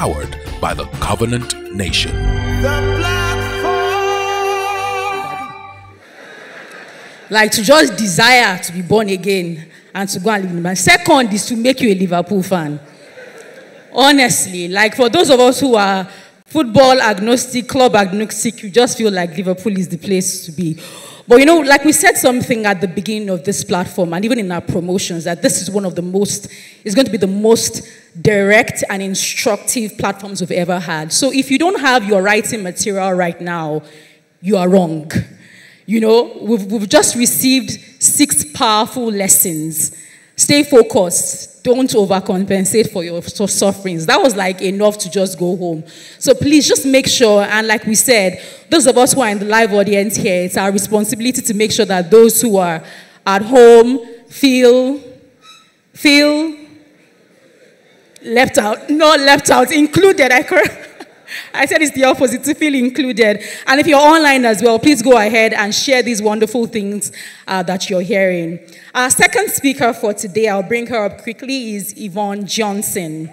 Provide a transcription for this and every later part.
powered by the Covenant Nation. Like to just desire to be born again and to go and live in the man. Second is to make you a Liverpool fan. Honestly, like for those of us who are football agnostic, club agnostic, you just feel like Liverpool is the place to be. But you know, like we said something at the beginning of this platform and even in our promotions, that this is one of the most, it's going to be the most direct and instructive platforms we've ever had. So if you don't have your writing material right now, you are wrong. You know, we've just received 6 powerful lessons. Stay focused. Don't overcompensate for your sufferings. That was like enough to just go home. So please just make sure, and like we said, those of us who are in the live audience here, it's our responsibility to make sure that those who are at home feel left out, not left out, included. I said it's the opposite, to feel included. And if you're online as well, please go ahead and share these wonderful things that you're hearing. Our second speaker for today, I'll bring her up quickly, is Yvonne Johnson.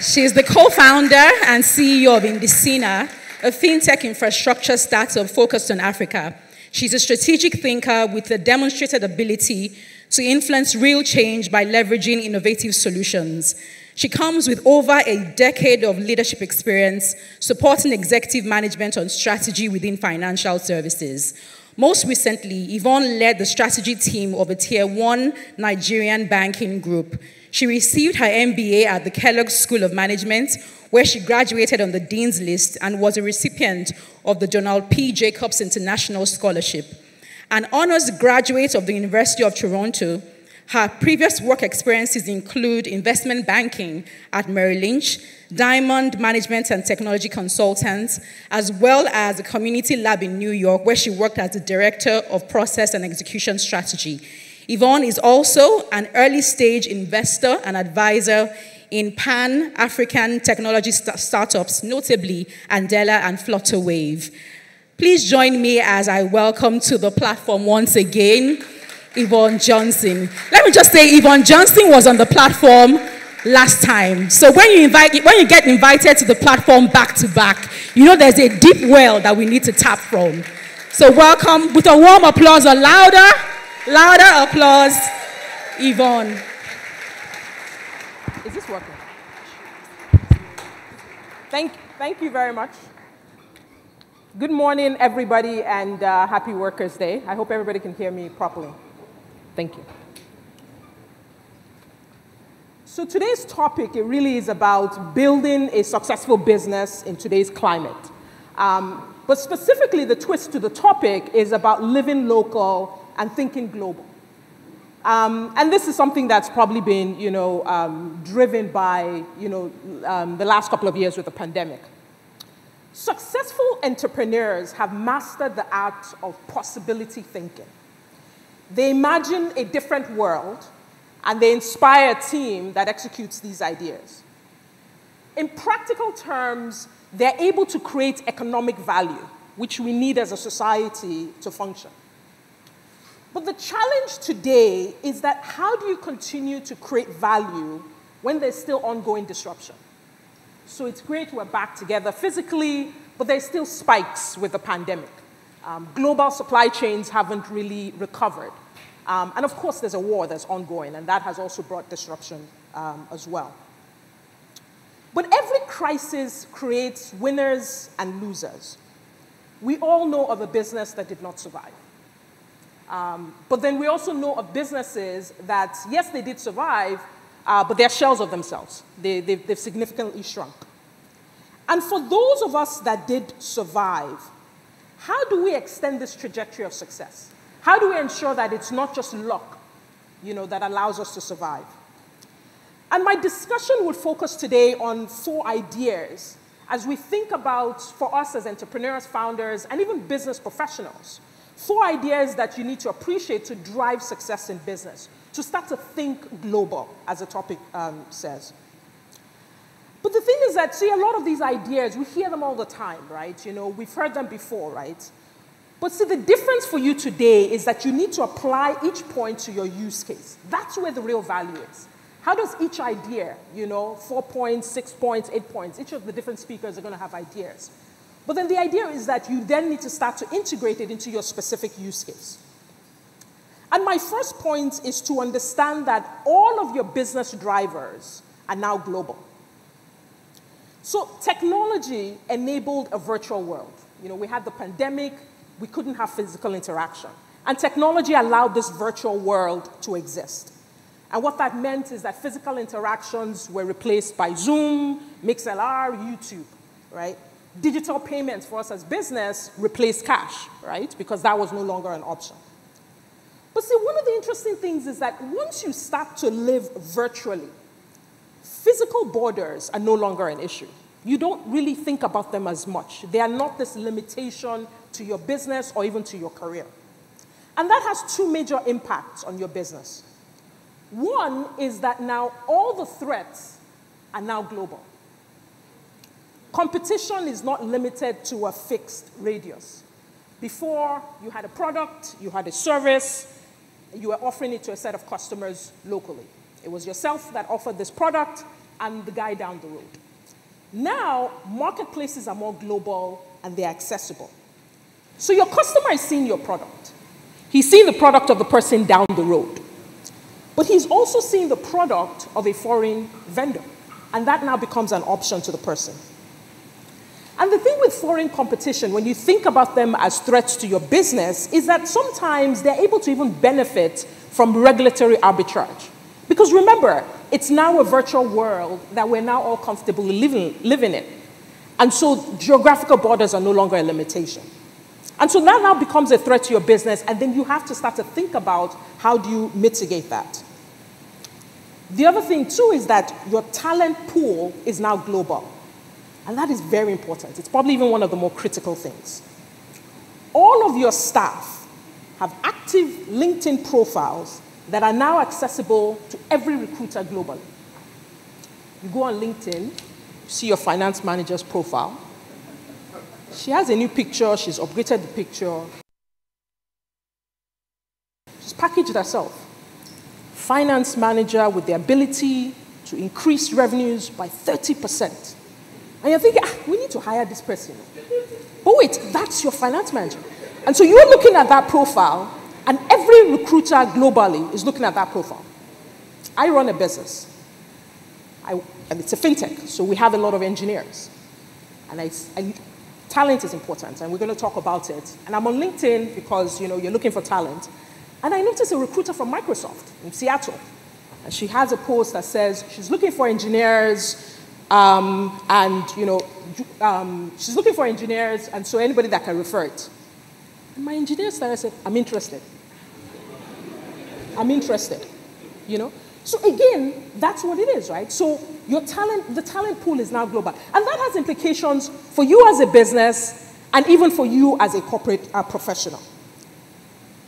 She's the co-founder and CEO of Indicina, a fintech infrastructure startup focused on Africa. She's a strategic thinker with a demonstrated ability to influence real change by leveraging innovative solutions. She comes with over a decade of leadership experience supporting executive management on strategy within financial services. Most recently, Yvonne led the strategy team of a Tier 1 Nigerian banking group. She received her MBA at the Kellogg School of Management, where she graduated on the Dean's List and was a recipient of the Donald P. Jacobs International Scholarship. An honors graduate of the University of Toronto, her previous work experiences include investment banking at Merrill Lynch, Diamond Management and Technology Consultants, as well as a community lab in New York, where she worked as the Director of Process and Execution Strategy. Yvonne is also an early-stage investor and advisor in Pan-African technology startups, notably Andela and Flutterwave. Please join me as I welcome to the platform once again, Yvonne Johnson. Let me just say, Yvonne Johnson was on the platform last time. So when you get invited to the platform back to back, you know there's a deep well that we need to tap from. So welcome, with a warm applause, a louder applause, Yvonne. Is this working? Thank you very much. Good morning, everybody, and happy Workers' Day. I hope everybody can hear me properly. Thank you. So today's topic, it really is about building a successful business in today's climate. But specifically, the twist to the topic is about living local and thinking global. And this is something that's probably been, you know, driven by, you know, the last couple of years with the pandemic. Successful entrepreneurs have mastered the art of possibility thinking. They imagine a different world, and they inspire a team that executes these ideas. In practical terms, they're able to create economic value, which we need as a society to function. But the challenge today is that how do you continue to create value when there's still ongoing disruption? So it's great we're back together physically, but there's still spikes with the pandemic. Global supply chains haven't really recovered. And of course, there's a war that's ongoing, and that has also brought disruption as well. But every crisis creates winners and losers. We all know of a business that did not survive. But then we also know of businesses that, yes, they did survive, but they're shells of themselves. They've significantly shrunk. And for those of us that did survive, how do we extend this trajectory of success? How do we ensure that it's not just luck, you know, that allows us to survive? And my discussion will focus today on 4 ideas as we think about, for us as entrepreneurs, founders, and even business professionals, 4 ideas that you need to appreciate to drive success in business, to start to think global, as the topic says. But the thing is that, see, a lot of these ideas, we hear them all the time, right? You know, we've heard them before, right? But see, the difference for you today is that you need to apply each point to your use case. That's where the real value is. How does each idea, 4 points, 6 points, 8 points, each of the different speakers are going to have ideas. But then the idea is that you then need to start to integrate it into your specific use case. And my first point is to understand that all of your business drivers are now global. So technology enabled a virtual world. We had the pandemic, we couldn't have physical interaction. And technology allowed this virtual world to exist. And what that meant is that physical interactions were replaced by Zoom, MixLR, YouTube, right? Digital payments for us as business replaced cash, right? Because that was no longer an option. But see, one of the interesting things is that once you start to live virtually, physical borders are no longer an issue. You don't really think about them as much. They are not this limitation to your business or even to your career. And that has two major impacts on your business. One is that now all the threats are now global. Competition is not limited to a fixed radius. Before, you had a product, you had a service, you were offering it to a set of customers locally. It was yourself that offered this product and the guy down the road. Now, marketplaces are more global and they're accessible. So your customer is seeing your product. He's seeing the product of the person down the road. But he's also seeing the product of a foreign vendor, and that now becomes an option to the person. And the thing with foreign competition, when you think about them as threats to your business, is that sometimes they're able to even benefit from regulatory arbitrage. Because remember, it's now a virtual world that we're now all comfortably living in. And so geographical borders are no longer a limitation. And so that now becomes a threat to your business, and then you have to start to think about how do you mitigate that. The other thing, too, is that your talent pool is now global. And that is very important. It's probably even one of the more critical things. All of your staff have active LinkedIn profiles that are now accessible to every recruiter globally. You go on LinkedIn, you see your finance manager's profile. She has a new picture. She's upgraded the picture. She's packaged herself. Finance manager with the ability to increase revenues by 30%. And you're thinking, we need to hire this person. But wait, that's your finance manager. And so you're looking at that profile, and every recruiter globally is looking at that profile. I run a business. And it's a fintech, so we have a lot of engineers. And talent is important, and we're going to talk about it. And I'm on LinkedIn because, you're looking for talent. And I noticed a recruiter from Microsoft in Seattle. And she has a post that says she's looking for engineers, and so anybody that can refer it. And my engineer started saying, I'm interested. I'm interested, So again, that's what it is, right? So the talent pool is now global. And that has implications for you as a business and even for you as a corporate professional.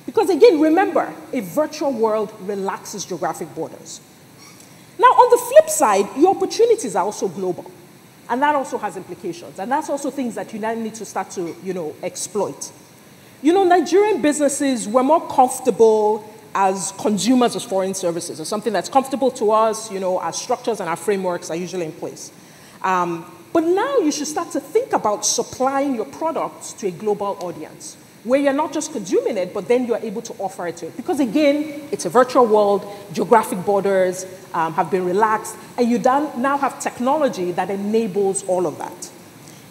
Because again, remember, a virtual world relaxes geographic borders. Now, on the flip side, your opportunities are also global. And that also has implications. And that's also things that you now need to start to, exploit. Nigerian businesses were more comfortable as consumers of foreign services, or something that's comfortable to us, our structures and our frameworks are usually in place. But now you should start to think about supplying your products to a global audience, where you're not just consuming it, but then you're able to offer it to it. Because again, it's a virtual world, geographic borders have been relaxed, and you now have technology that enables all of that.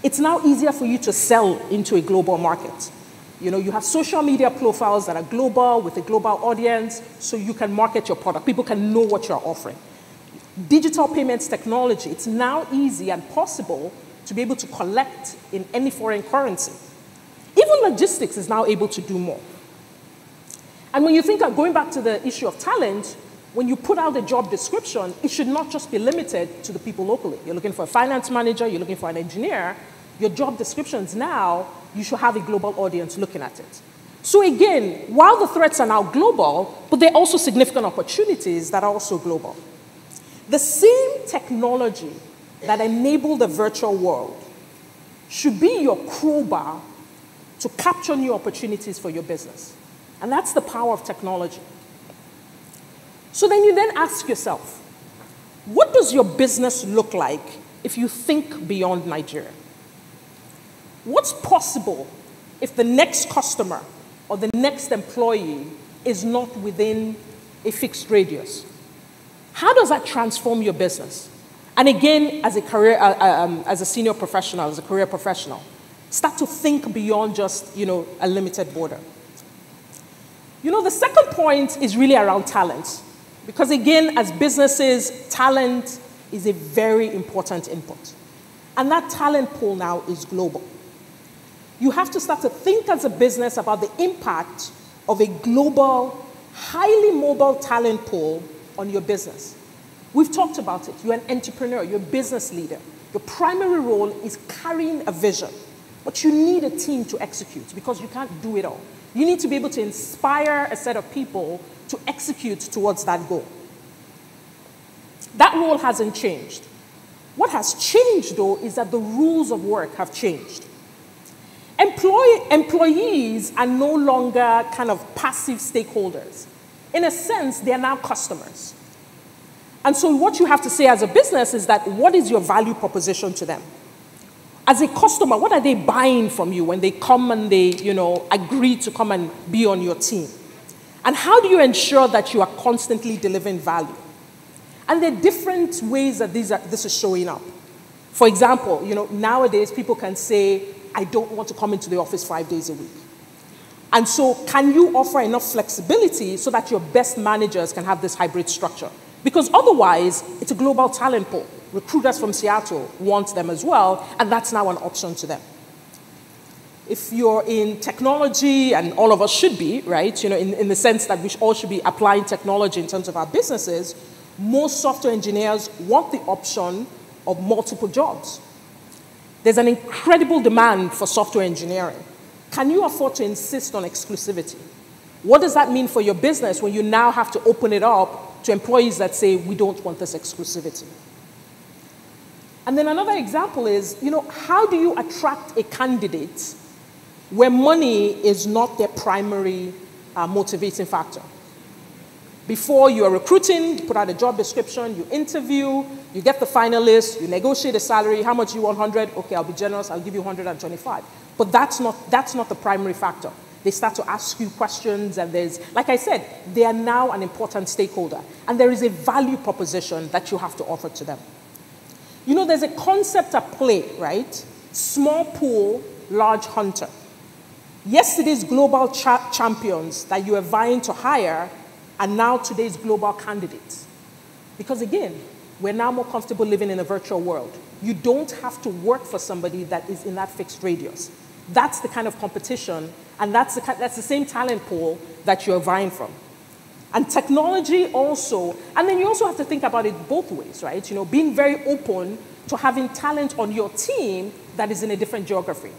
It's now easier for you to sell into a global market. You have social media profiles that are global, with a global audience, so you can market your product. People can know what you're offering. Digital payments technology, it's now easy and possible to be able to collect in any foreign currency. Even logistics is now able to do more. And when you think of going back to the issue of talent, when you put out a job description, it should not just be limited to the people locally. You're looking for a finance manager, you're looking for an engineer. Your job descriptions now, you should have a global audience looking at it. So again, while the threats are now global, but there are also significant opportunities that are also global. The same technology that enabled the virtual world should be your crowbar to capture new opportunities for your business. And that's the power of technology. So then you ask yourself, What does your business look like if you think beyond Nigeria? What's possible if the next customer or the next employee is not within a fixed radius? How does that transform your business? And again, as a career, as a senior professional, as a career professional, start to think beyond just, a limited border. The second point is really around talent. Because again, as businesses, talent is a very important input. And that talent pool now is global. You have to start to think as a business about the impact of a global, highly mobile talent pool on your business. We've talked about it. You're an entrepreneur, you're a business leader. Your primary role is carrying a vision, but you need a team to execute because you can't do it all. You need to be able to inspire a set of people to execute towards that goal. That role hasn't changed. What has changed, though, is that the rules of work have changed. Employees are no longer kind of passive stakeholders. In a sense, they are now customers. And so what you have to say as a business is that what is your value proposition to them? As a customer, what are they buying from you when they come and they, agree to come and be on your team? And how do you ensure that you are constantly delivering value? And there are different ways that this is showing up. For example, nowadays people can say, I don't want to come into the office 5 days a week. And so can you offer enough flexibility so that your best managers can have this hybrid structure? Because otherwise, it's a global talent pool. Recruiters from Seattle want them as well, and that's now an option to them. If you're in technology, and all of us should be, right? In the sense that we all should be applying technology in terms of our businesses, most software engineers want the option of multiple jobs. There's an incredible demand for software engineering. Can you afford to insist on exclusivity? What does that mean for your business when you now have to open it up to employees that say, we don't want this exclusivity? And then another example is, how do you attract a candidate where money is not their primary motivating factor? Before you are recruiting, you put out a job description, you interview, you get the finalists, you negotiate a salary, how much you want, 100? Okay, I'll be generous, I'll give you 125. But that's not the primary factor. They start to ask you questions, and there's, like I said, they are now an important stakeholder. And there is a value proposition that you have to offer to them. There's a concept at play, right? Small pool, large hunter. Yesterday's global champions that you are vying to hire are now today's global candidates. Because again, we're now more comfortable living in a virtual world. You don't have to work for somebody that is in that fixed radius. That's the kind of competition, and that's the same talent pool that you're vying from. And technology also, and then you also have to think about it both ways, right? Being very open to having talent on your team that is in a different geography.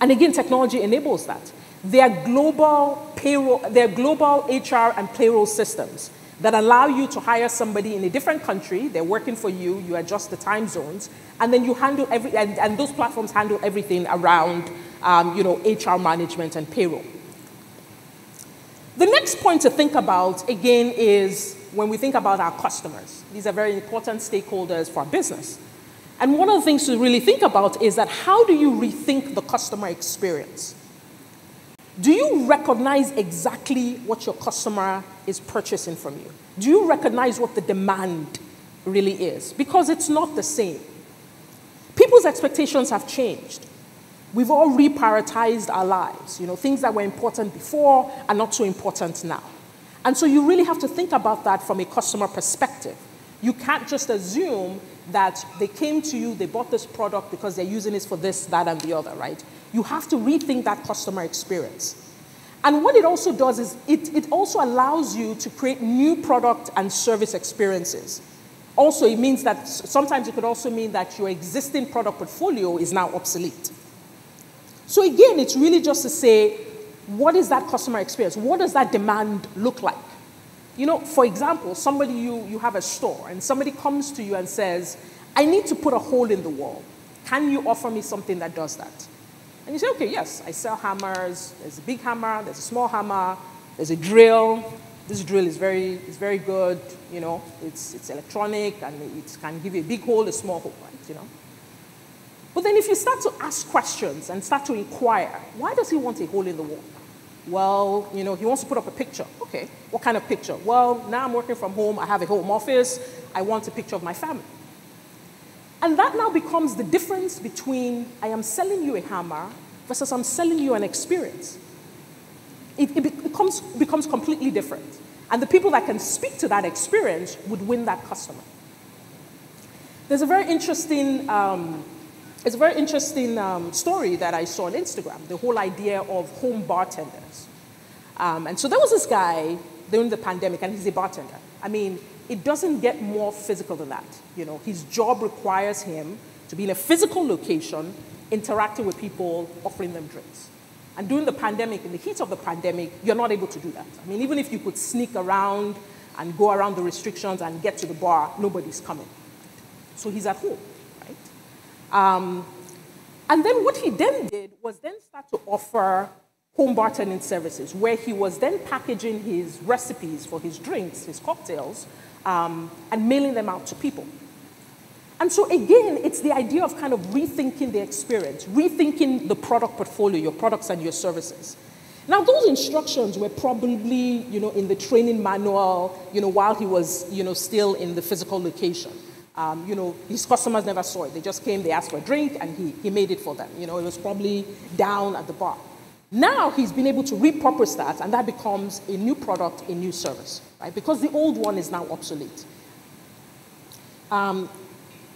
And again, technology enables that. There are global HR and payroll systems that allow you to hire somebody in a different country. They're working for you. You adjust the time zones, and then you handle and those platforms handle everything around, HR management and payroll. The next point to think about again is when we think about our customers. These are very important stakeholders for our business. And one of the things to really think about is that how do you rethink the customer experience? Do you recognize exactly what your customer is purchasing from you? Do you recognize what the demand really is? Because it's not the same. People's expectations have changed. We've all reprioritized our lives. Things that were important before are not so important now. And so you really have to think about that from a customer perspective. You can't just assume that they came to you, they bought this product because they're using it for this, that, and the other, right? You have to rethink that customer experience. And what it also does is it also allows you to create new product and service experiences. Also, it means that sometimes it could also mean that your existing product portfolio is now obsolete. So again, it's really just to say, what is that customer experience? What does that demand look like? For example, somebody, you have a store, and somebody comes to you and says, I need to put a hole in the wall. Can you offer me something that does that? And you say, okay, yes, I sell hammers. There's a big hammer, there's a small hammer, there's a drill, this drill is very good, you know, it's electronic and it can give you a big hole, a small hole, right, you know. But then if you start to ask questions and start to inquire, why does he want a hole in the wall? Well, you know, he wants to put up a picture. Okay, what kind of picture? Well, now I'm working from home, I have a home office, I want a picture of my family. And that now becomes the difference between I am selling you a hammer versus I'm selling you an experience. It becomes completely different. And the people that can speak to that experience would win that customer. There's a very interesting, story that I saw on Instagram, the whole idea of home bartenders. And so there was this guy during the pandemic, and he's a bartender. I mean, it doesn't get more physical than that. You know, his job requires him to be in a physical location, interacting with people, offering them drinks. And during the pandemic, in the heat of the pandemic, you're not able to do that. I mean, even if you could sneak around and go around the restrictions and get to the bar, nobody's coming. So he's at home, right? And then what he then did was then start to offer home bartending services, where he was then packaging his recipes for his drinks, his cocktails, and mailing them out to people. And so again, it's the idea of kind of rethinking the experience, rethinking the product portfolio, your products and your services. Now, those instructions were probably, you know, in the training manual, you know, while he was, you know, still in the physical location. You know, his customers never saw it. They just came, they asked for a drink, and he made it for them. You know, it was probably down at the bar. Now he's been able to repurpose that, and that becomes a new product, a new service, right? Because the old one is now obsolete.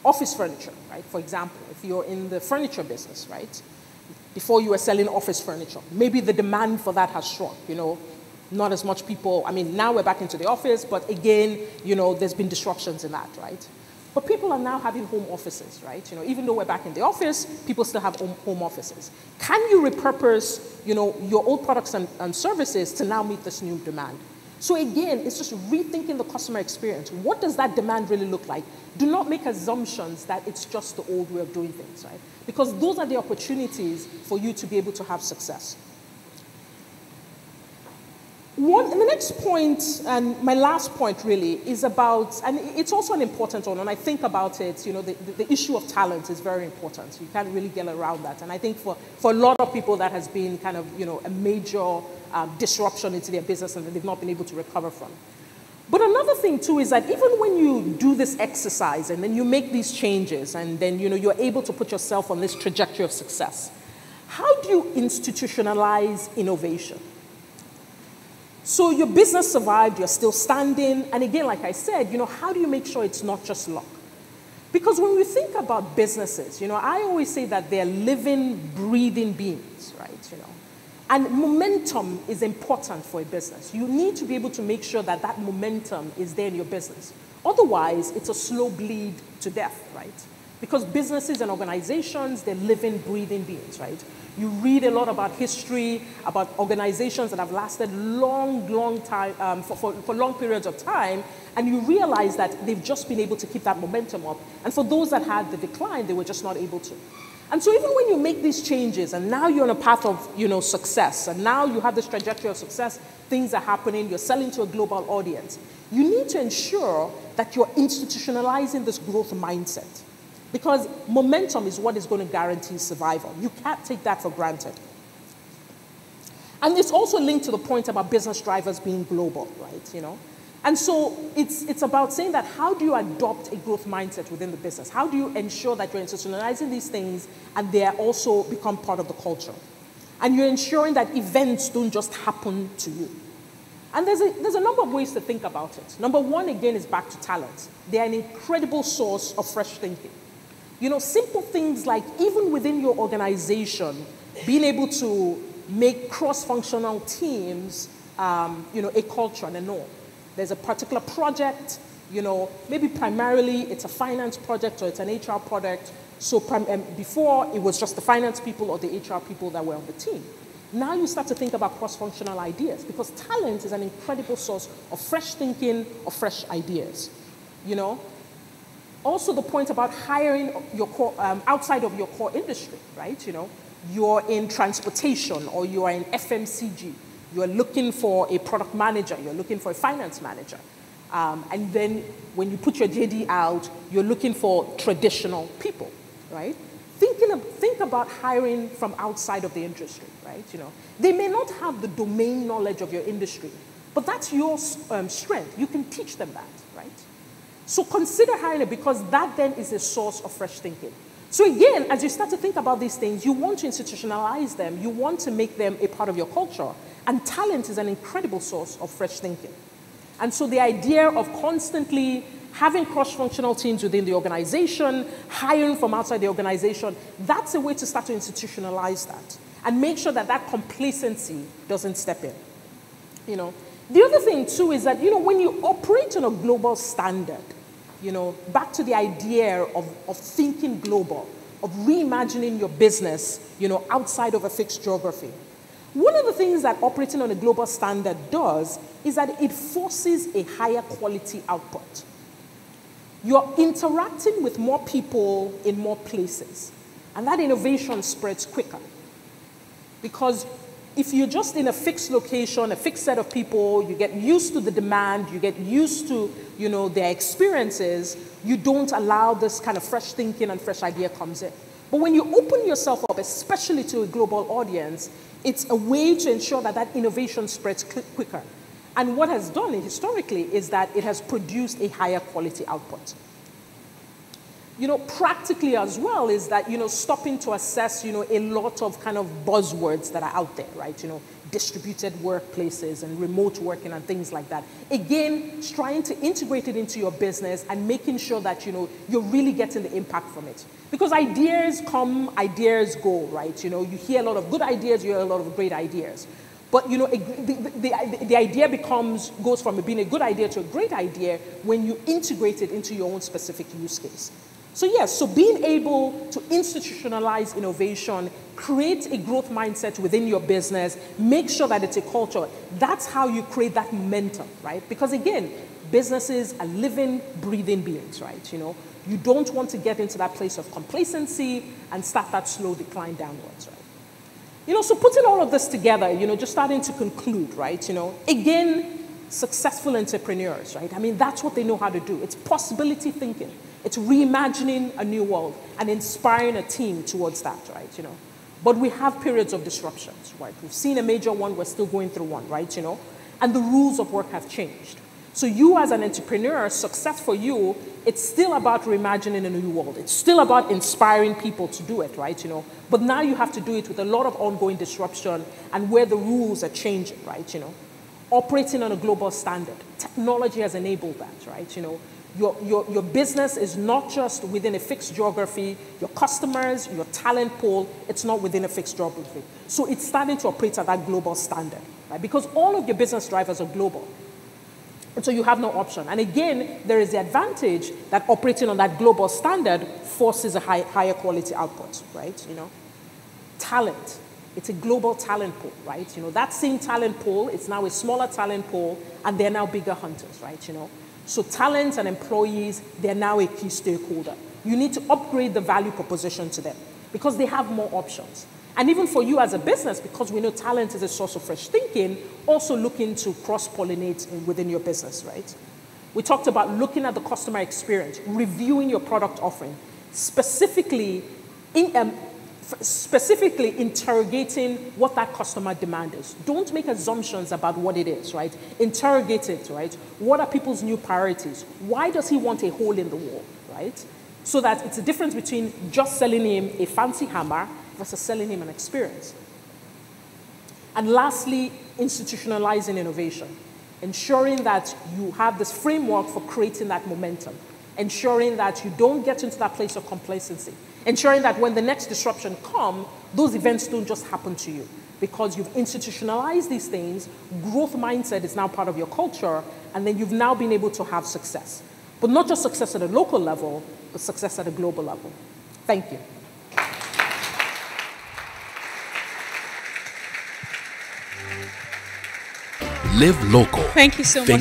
Office furniture, right? For example, if you're in the furniture business, right? Before you were selling office furniture, maybe the demand for that has shrunk, you know, not as much people, I mean, now we're back into the office, but again, you know, there's been disruptions in that, right? But people are now having home offices, right? You know, even though we're back in the office, people still have home offices. Can you repurpose, you know, your old products and services to now meet this new demand? So again, it's just rethinking the customer experience. What does that demand really look like? Do not make assumptions that it's just the old way of doing things, right? Because those are the opportunities for you to be able to have success. And the next point, and my last point really, is about, and it's also an important one, and I think about it, you know, the issue of talent is very important. You can't really get around that. And I think for a lot of people that has been kind of, you know, a major disruption into their business and that they've not been able to recover from. But another thing too is that even when you do this exercise and then you make these changes and then, you know, you're able to put yourself on this trajectory of success, how do you institutionalize innovation? So your business survived, you're still standing, and again, like I said, you know, how do you make sure it's not just luck? Because when we think about businesses, you know, I always say that they're living, breathing beings, right, you know, and momentum is important for a business. You need to be able to make sure that that momentum is there in your business. Otherwise, it's a slow bleed to death, right? Because businesses and organizations, they're living, breathing beings, right? You read a lot about history, about organizations that have lasted long time, for long periods of time, and you realize that they've just been able to keep that momentum up. And for those that had the decline, they were just not able to. And so even when you make these changes, and now you're on a path of, you know, success, and now you have this trajectory of success, things are happening, you're selling to a global audience, you need to ensure that you're institutionalizing this growth mindset. Because momentum is what is going to guarantee survival. You can't take that for granted. And it's also linked to the point about business drivers being global, right? You know? And so it's about saying that how do you adopt a growth mindset within the business? How do you ensure that you're institutionalizing these things and they are also become part of the culture? And you're ensuring that events don't just happen to you. And there's a number of ways to think about it. Number one, again, is back to talent. They're an incredible source of fresh thinking. You know, simple things like even within your organization, being able to make cross-functional teams, you know, a culture and a norm. There's a particular project, you know, maybe primarily it's a finance project or it's an HR project. So before it was just the finance people or the HR people that were on the team. Now you start to think about cross-functional ideas because talent is an incredible source of fresh thinking, of fresh ideas, you know. Also the point about hiring your core, outside of your core industry, right? You know, you're in transportation or you're in FMCG. You're looking for a product manager. You're looking for a finance manager. And then when you put your JD out, you're looking for traditional people, right? Think about hiring from outside of the industry, right? You know, they may not have the domain knowledge of your industry, but that's your strength. You can teach them that, right? So consider hiring it, because that then is a source of fresh thinking. So again, as you start to think about these things, you want to institutionalize them. You want to make them a part of your culture. And talent is an incredible source of fresh thinking. And so the idea of constantly having cross-functional teams within the organization, hiring from outside the organization, that's a way to start to institutionalize that and make sure that that complacency doesn't step in. You know, the other thing too is that, you know, when you operate on a global standard, you know, back to the idea of thinking global, of reimagining your business, you know, outside of a fixed geography. One of the things that operating on a global standard does is that it forces a higher quality output. You're interacting with more people in more places, and that innovation spreads quicker. Because if you're just in a fixed location, a fixed set of people, you get used to the demand, you get used to, you know, their experiences, you don't allow this kind of fresh thinking and fresh idea comes in. But when you open yourself up, especially to a global audience, it's a way to ensure that that innovation spreads quicker. And what has done it historically is that it has produced a higher quality output. You know, practically as well is that, you know, stopping to assess, you know, a lot of kind of buzzwords that are out there, right? You know, distributed workplaces and remote working and things like that. Again, trying to integrate it into your business and making sure that, you know, you're really getting the impact from it. Because ideas come, ideas go, right? You know, you hear a lot of good ideas, you hear a lot of great ideas. But, you know, the idea goes from being a good idea to a great idea when you integrate it into your own specific use case. So yes, so being able to institutionalize innovation, create a growth mindset within your business, make sure that it's a culture, that's how you create that momentum, right? Because again, businesses are living, breathing beings, right? You know, you don't want to get into that place of complacency and start that slow decline downwards, right? You know, so putting all of this together, you know, just starting to conclude, right? You know, again, successful entrepreneurs, right? I mean, that's what they know how to do. It's possibility thinking. It's reimagining a new world and inspiring a team towards that, right? You know, but we have periods of disruptions, right? We've seen a major one, we're still going through one, right? You know, and the rules of work have changed. So you as an entrepreneur, success for you, it's still about reimagining a new world. It's still about inspiring people to do it, right? You know, but now you have to do it with a lot of ongoing disruption and where the rules are changing, right? You know, operating on a global standard. Technology has enabled that, right? You know, your business is not just within a fixed geography. Your customers, your talent pool, it's not within a fixed geography. So it's starting to operate at that global standard, right? Because all of your business drivers are global. And so you have no option. And again, there is the advantage that operating on that global standard forces a higher quality output, right? You know, talent. It's a global talent pool, right? You know, that same talent pool, it's now a smaller talent pool, and they're now bigger hunters, right? You know, so talents and employees, they're now a key stakeholder. You need to upgrade the value proposition to them because they have more options. And even for you as a business, because we know talent is a source of fresh thinking, also looking to cross-pollinate within your business, right? We talked about looking at the customer experience, reviewing your product offering, specifically interrogating what that customer demand is. Don't make assumptions about what it is, right? Interrogate it, right? What are people's new priorities? Why does he want a hole in the wall, right? So that it's a difference between just selling him a fancy hammer versus selling him an experience. And lastly, institutionalizing innovation. Ensuring that you have this framework for creating that momentum. Ensuring that you don't get into that place of complacency. Ensuring that when the next disruption comes, those events don't just happen to you because you've institutionalized these things, growth mindset is now part of your culture, and then you've now been able to have success. But not just success at a local level, but success at a global level. Thank you. Live local. Thank you so much.